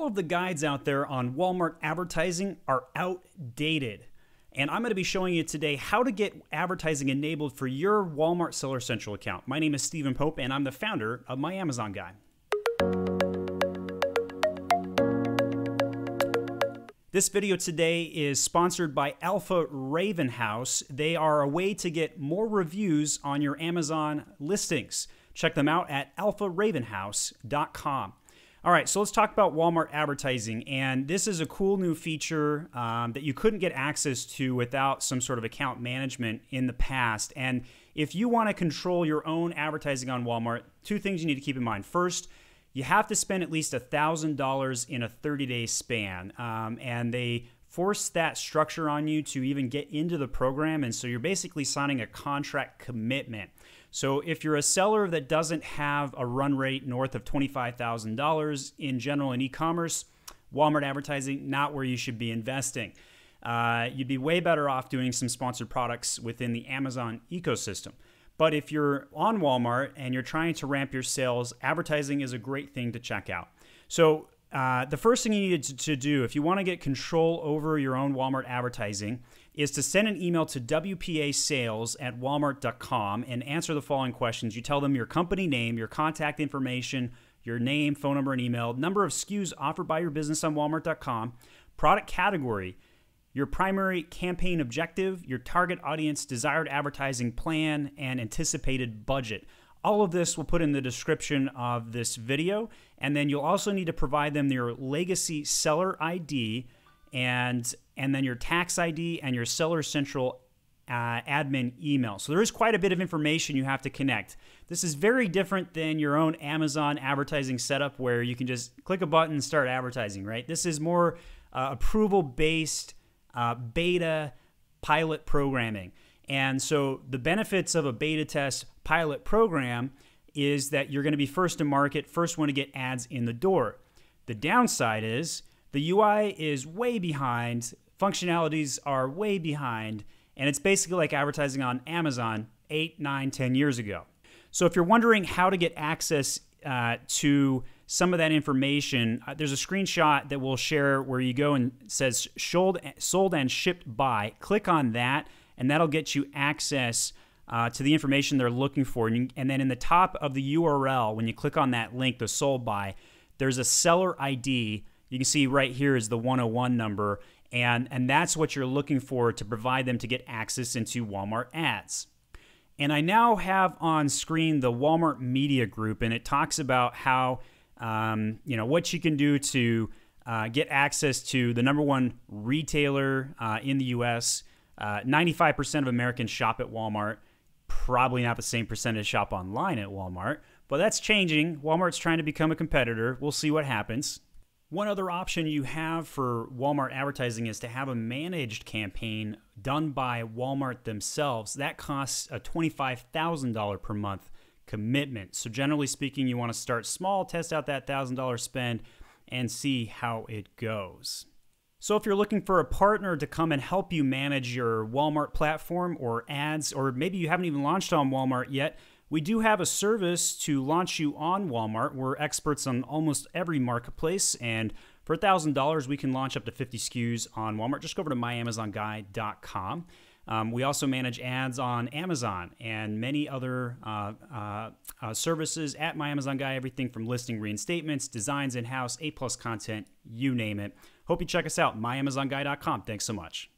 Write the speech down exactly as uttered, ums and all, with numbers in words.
all of the guides out there on Walmart advertising are outdated. And I'm going to be showing you today how to get advertising enabled for your Walmart Seller Central account. My name is Stephen Pope, and I'm the founder of My Amazon Guy. This video today is sponsored by Alpha Raven House. They are a way to get more reviews on your Amazon listings. Check them out at alpha raven house dot com. All right, so let's talk about Walmart advertising. And this is a cool new feature um, that you couldn't get access to without some sort of account management in the past. And if you want to control your own advertising on Walmart, two things you need to keep in mind. First, you have to spend at least one thousand dollars in a thirty day span. Um, and they force that structure on you to even get into the program. And so you're basically signing a contract commitment. So if you're a seller that doesn't have a run rate north of twenty-five thousand dollars in general in e-commerce, Walmart advertising, not where you should be investing. Uh, you'd be way better off doing some sponsored products within the Amazon ecosystem. But if you're on Walmart and you're trying to ramp your sales, advertising is a great thing to check out. So uh, the first thing you need to, to do if you want to get control over your own Walmart advertising is to send an email to W P A sales at walmart dot com and answer the following questions. You tell them your company name, your contact information, your name, phone number, and email, number of S K Us offered by your business on walmart dot com, product category, your primary campaign objective, your target audience, desired advertising plan, and anticipated budget. All of this we'll put in the description of this video, and then you'll also need to provide them your legacy seller I D and and then your tax I D and your Seller Central uh, admin email. So there is quite a bit of information you have to connect. This is very different than your own Amazon advertising setup where you can just click a button and start advertising, right? This is more uh, approval-based uh, beta pilot programming. And so the benefits of a beta test pilot program is that you're going to be first to market, first one to get ads in the door. The downside is the U I is way behind, functionalities are way behind, and it's basically like advertising on Amazon eight, nine, ten years ago. So if you're wondering how to get access uh, to some of that information, uh, there's a screenshot that we'll share where you go and it says sold and shipped by. Click on that, and that'll get you access uh, to the information they're looking for. And, you, and then in the top of the U R L, when you click on that link, the sold by, there's a seller I D. You can see right here is the one oh one number, and, and that's what you're looking for to provide them to get access into Walmart ads. And I now have on screen the Walmart Media Group, and it talks about how, um, you know, what you can do to uh, get access to the number one retailer uh, in the U S Uh, ninety-five percent of Americans shop at Walmart, probably not the same percentage shop online at Walmart, but that's changing. Walmart's trying to become a competitor. We'll see what happens. One other option you have for Walmart advertising is to have a managed campaign done by Walmart themselves. That costs a twenty-five thousand dollars per month commitment. So generally speaking, you want to start small, test out that one thousand dollar spend, and see how it goes. So if you're looking for a partner to come and help you manage your Walmart platform or ads, or maybe you haven't even launched on Walmart yet, we do have a service to launch you on Walmart. We're experts on almost every marketplace, and for one thousand dollars, we can launch up to fifty S K Us on Walmart. Just go over to my amazon guy dot com. Um, we also manage ads on Amazon and many other uh, uh, uh, services at My Amazon Guy, everything from listing reinstatements, designs in-house, A plus content, you name it. Hope you check us out, my amazon guy dot com. Thanks so much.